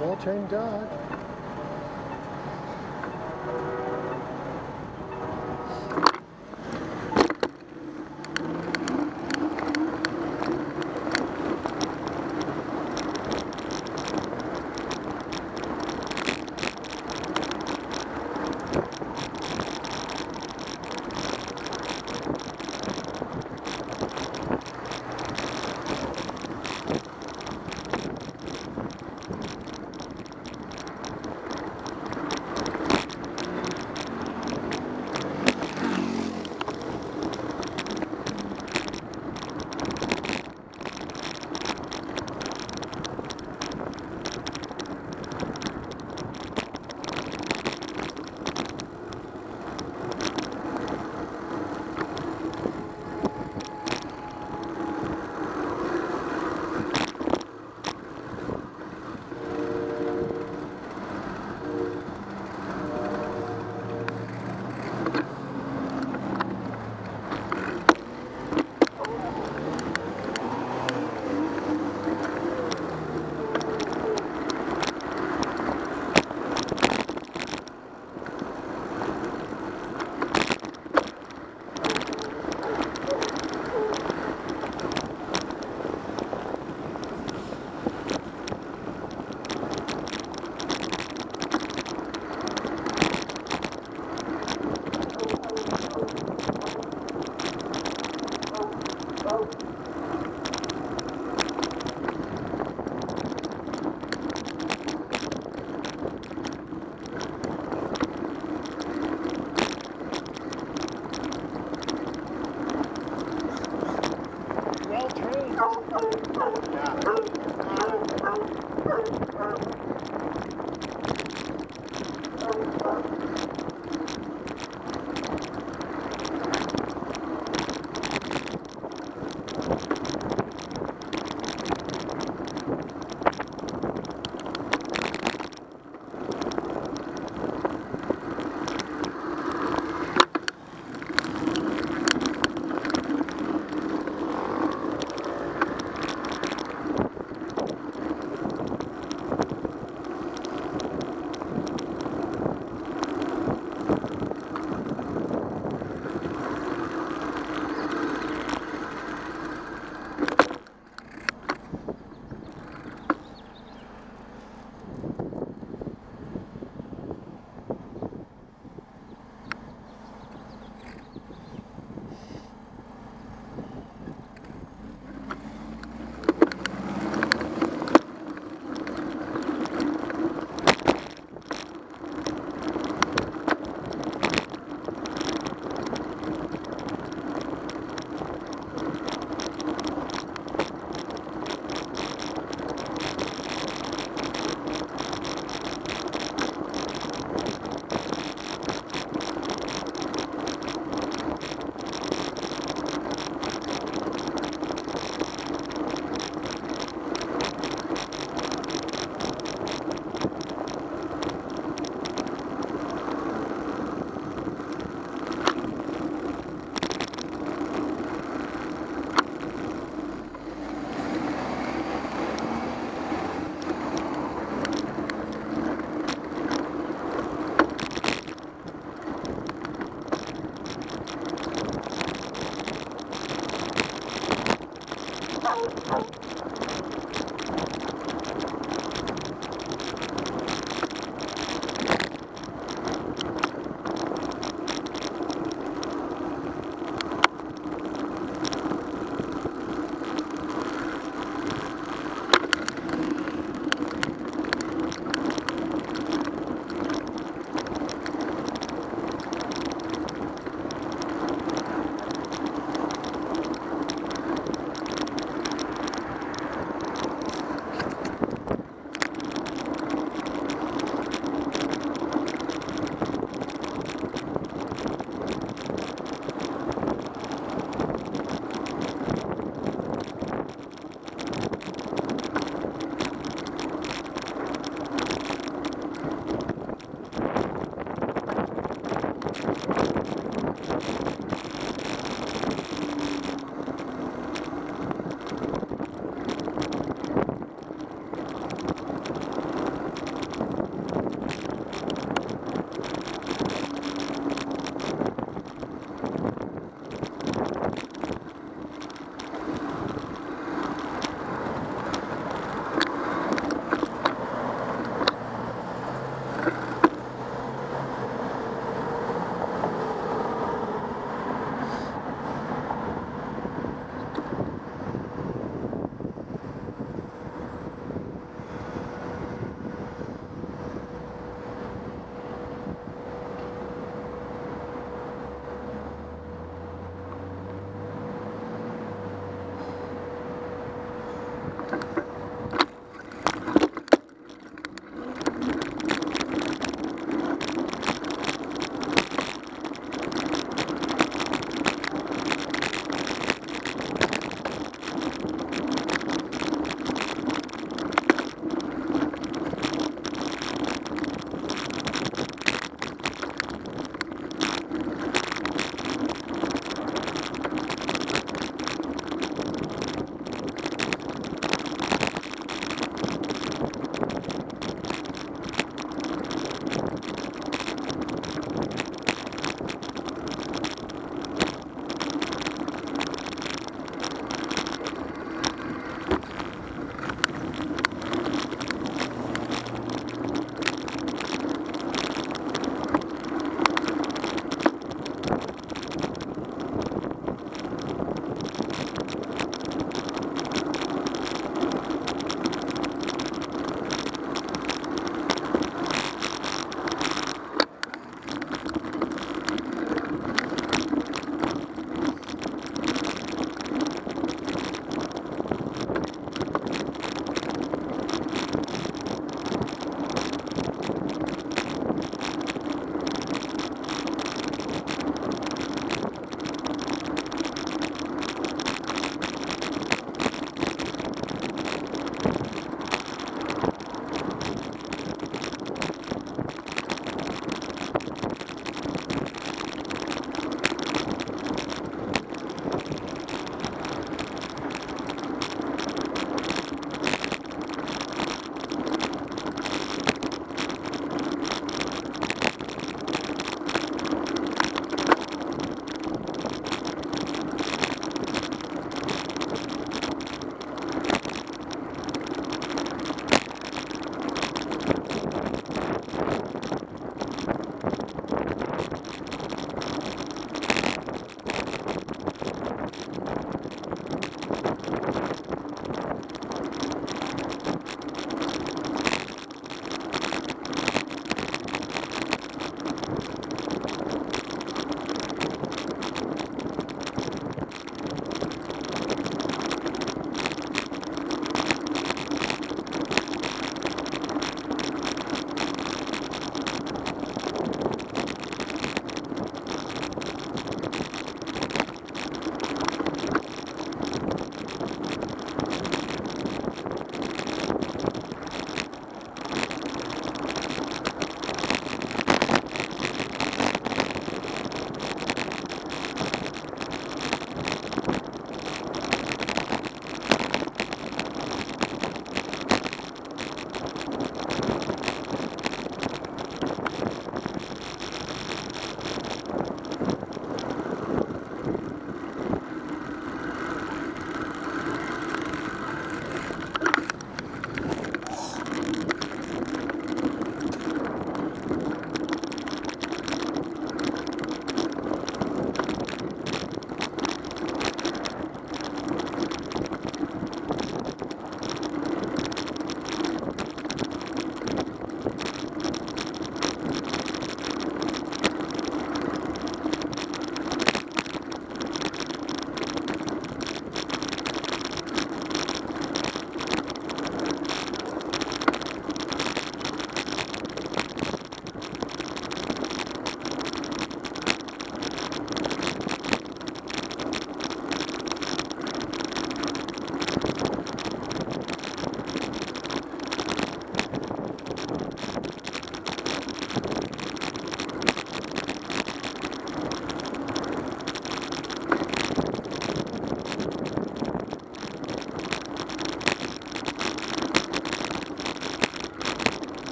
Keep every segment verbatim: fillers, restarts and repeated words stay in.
Wall chain dodge.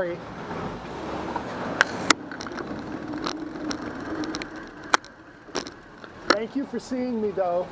Sorry. Thank you for seeing me, though.